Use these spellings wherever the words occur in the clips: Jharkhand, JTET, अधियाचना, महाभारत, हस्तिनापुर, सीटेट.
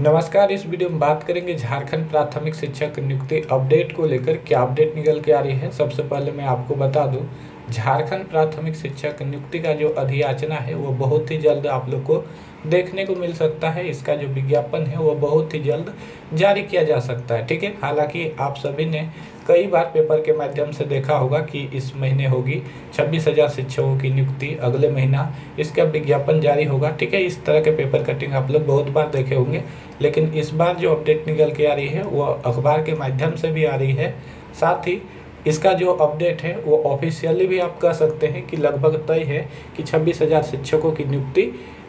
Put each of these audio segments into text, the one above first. नमस्कार, इस वीडियो में बात करेंगे झारखंड प्राथमिक शिक्षक नियुक्ति अपडेट को लेकर क्या अपडेट निकल के आ रही है। सबसे पहले मैं आपको बता दूं, झारखंड प्राथमिक शिक्षक नियुक्ति का जो अधियाचना है वो बहुत ही जल्द आप लोग को देखने को मिल सकता है। इसका जो विज्ञापन है वो बहुत ही जल्द जारी किया जा सकता है, ठीक है। हालांकि आप सभी ने कई बार पेपर के माध्यम से देखा होगा कि इस महीने होगी 26,000 शिक्षकों की नियुक्ति, अगले महीना इसका विज्ञापन जारी होगा, ठीक है। इस तरह के पेपर कटिंग आप लोग बहुत बार देखे होंगे, लेकिन इस बार जो अपडेट निकल के आ रही है वो अखबार के माध्यम से भी आ रही है। साथ ही इसका जो अपडेट है वो ऑफिशियली भी आप कह सकते हैं कि लगभग तय है कि 26,000 शिक्षकों की नियुक्ति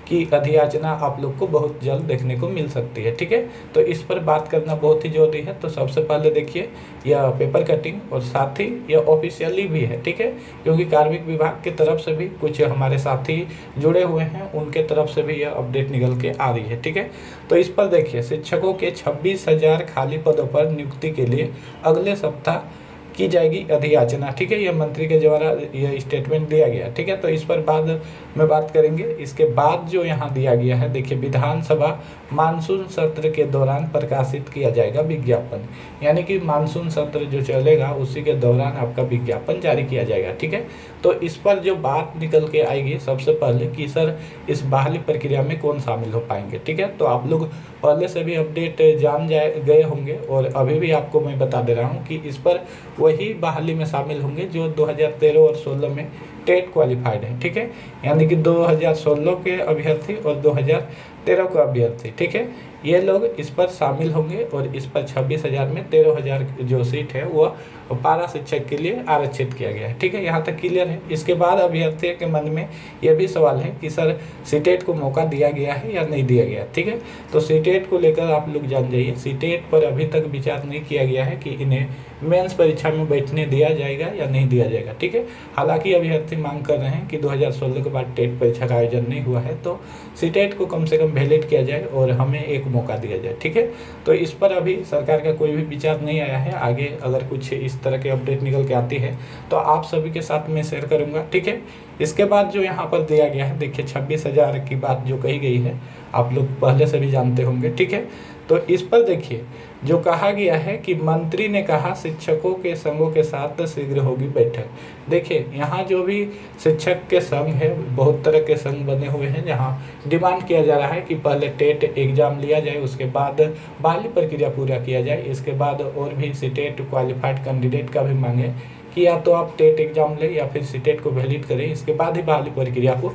की अधियाचना आप लोग को बहुत जल्द देखने को मिल सकती है, ठीक है। तो इस पर बात करना बहुत ही जरूरी है। तो सबसे पहले देखिए यह पेपर कटिंग और साथ ही यह ऑफिशियली भी है, ठीक है, क्योंकि कार्मिक विभाग की तरफ से भी कुछ हमारे साथी जुड़े हुए हैं, उनके तरफ से भी यह अपडेट निकल के आ रही है, ठीक है। तो इस पर देखिए, शिक्षकों के 26,000 खाली पदों पर नियुक्ति के लिए अगले सप्ताह की जाएगी अधियाचना, ठीक है। यह मंत्री के द्वारा यह स्टेटमेंट दिया गया, ठीक है। तो इस पर बाद में बात करेंगे। इसके बाद जो यहाँ दिया गया है, देखिए, विधानसभा मानसून सत्र के दौरान प्रकाशित किया जाएगा विज्ञापन, यानी कि मानसून सत्र जो चलेगा उसी के दौरान आपका विज्ञापन जारी किया जाएगा, ठीक है। तो इस पर जो बात निकल के आएगी सबसे पहले कि सर इस बहाली प्रक्रिया में कौन शामिल हो पाएंगे, ठीक है। तो आप लोग पहले से भी अपडेट जान गए होंगे और अभी भी आपको मैं बता दे रहा हूँ कि इस पर वही बहाली में शामिल होंगे जो 2013 और 2016 में टेट क्वालिफाइड है, ठीक है। यानी कि 2016 के अभ्यर्थी और 2013 का अभ्यर्थी, ठीक है, ये लोग इस पर शामिल होंगे। और इस पर 26,000 में 13,000 जो सीट है वो पारा शिक्षक के लिए आरक्षित किया गया है, ठीक है। यहाँ तक क्लियर है। इसके बाद अभ्यर्थियों के मन में यह भी सवाल है कि सर सीटेट को मौका दिया गया है या नहीं दिया गया, ठीक है। तो सीटेट को लेकर आप लोग जान जाइए, सीटेट पर अभी तक विचार नहीं किया गया है कि इन्हें मेंस परीक्षा में बैठने दिया जाएगा या नहीं दिया जाएगा, ठीक है। हालांकि अभ्यर्थी मांग कर रहे हैं कि 2016 के बाद टेट परीक्षा का आयोजन नहीं हुआ है तो सीटेट को कम से कम वैलिड किया जाए और हमें एक मौका दिया जाए, ठीक है। तो इस पर अभी सरकार का कोई भी विचार नहीं आया है। आगे अगर कुछ इस तरह के अपडेट निकल के आती है तो आप सभी के साथ मैं शेयर करूंगा, ठीक है। इसके बाद जो यहाँ पर दिया गया है, देखिए 26,000 की बात जो कही गई है आप लोग पहले से भी जानते होंगे, ठीक है। तो इस पर देखिए जो कहा गया है कि मंत्री ने कहा शिक्षकों के संघों के साथ शीघ्र होगी बैठक। देखिए यहाँ जो भी शिक्षक के संघ है, बहुत तरह के संघ बने हुए हैं जहाँ डिमांड किया जा रहा है कि पहले टेट एग्जाम लिया जाए, उसके बाद बहाली प्रक्रिया पूरा किया जाए, इसके बाद और भी सीटेट क्वालिफाइड कैंडिडेट का भी मांग है कि या तो आप टेट एग्जाम लें या फिर सीटेट को वैलिड करें, इसके बाद ही बहाली प्रक्रिया को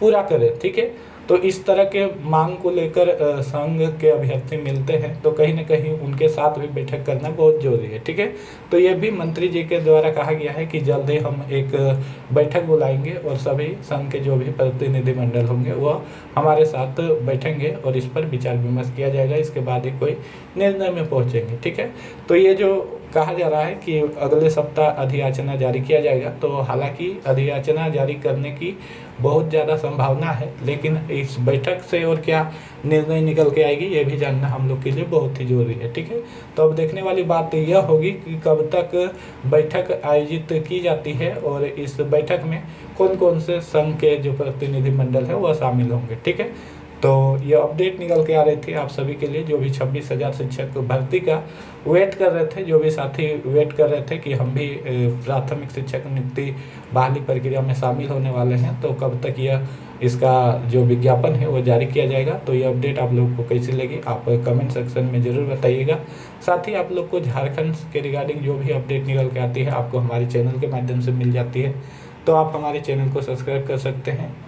पूरा करें, ठीक है। तो इस तरह के मांग को लेकर संघ के अभ्यर्थी मिलते हैं तो कहीं ना कहीं उनके साथ भी बैठक करना बहुत जरूरी है, ठीक है। तो ये भी मंत्री जी के द्वारा कहा गया है कि जल्द ही हम एक बैठक बुलाएंगे और सभी संघ के जो भी प्रतिनिधिमंडल होंगे वो हमारे साथ बैठेंगे और इस पर विचार विमर्श किया जाएगा, इसके बाद ही कोई निर्णय में पहुँचेंगे, ठीक है। तो ये जो कहा जा रहा है कि अगले सप्ताह अधियाचना जारी किया जाएगा, तो हालांकि अधियाचना जारी करने की बहुत ज़्यादा संभावना है, लेकिन इस बैठक से और क्या निर्णय निकल के आएगी ये भी जानना हम लोग के लिए बहुत ही जरूरी है, ठीक है। तो अब देखने वाली बात यह होगी कि कब तक बैठक आयोजित की जाती है और इस बैठक में कौन कौन से संघ के जो प्रतिनिधिमंडल है वह शामिल होंगे, ठीक है। तो ये अपडेट निकल के आ रही थी आप सभी के लिए, जो भी 26,000 शिक्षक भर्ती का वेट कर रहे थे, जो भी साथी वेट कर रहे थे कि हम भी प्राथमिक शिक्षक नियुक्ति बहाली प्रक्रिया में शामिल होने वाले हैं, तो कब तक यह इसका जो विज्ञापन है वो जारी किया जाएगा। तो ये अपडेट आप लोगों को कैसी लगी आप कमेंट सेक्शन में ज़रूर बताइएगा। साथ ही आप लोग को झारखंड के रिगार्डिंग जो भी अपडेट निकल के आती है आपको हमारे चैनल के माध्यम से मिल जाती है, तो आप हमारे चैनल को सब्सक्राइब कर सकते हैं।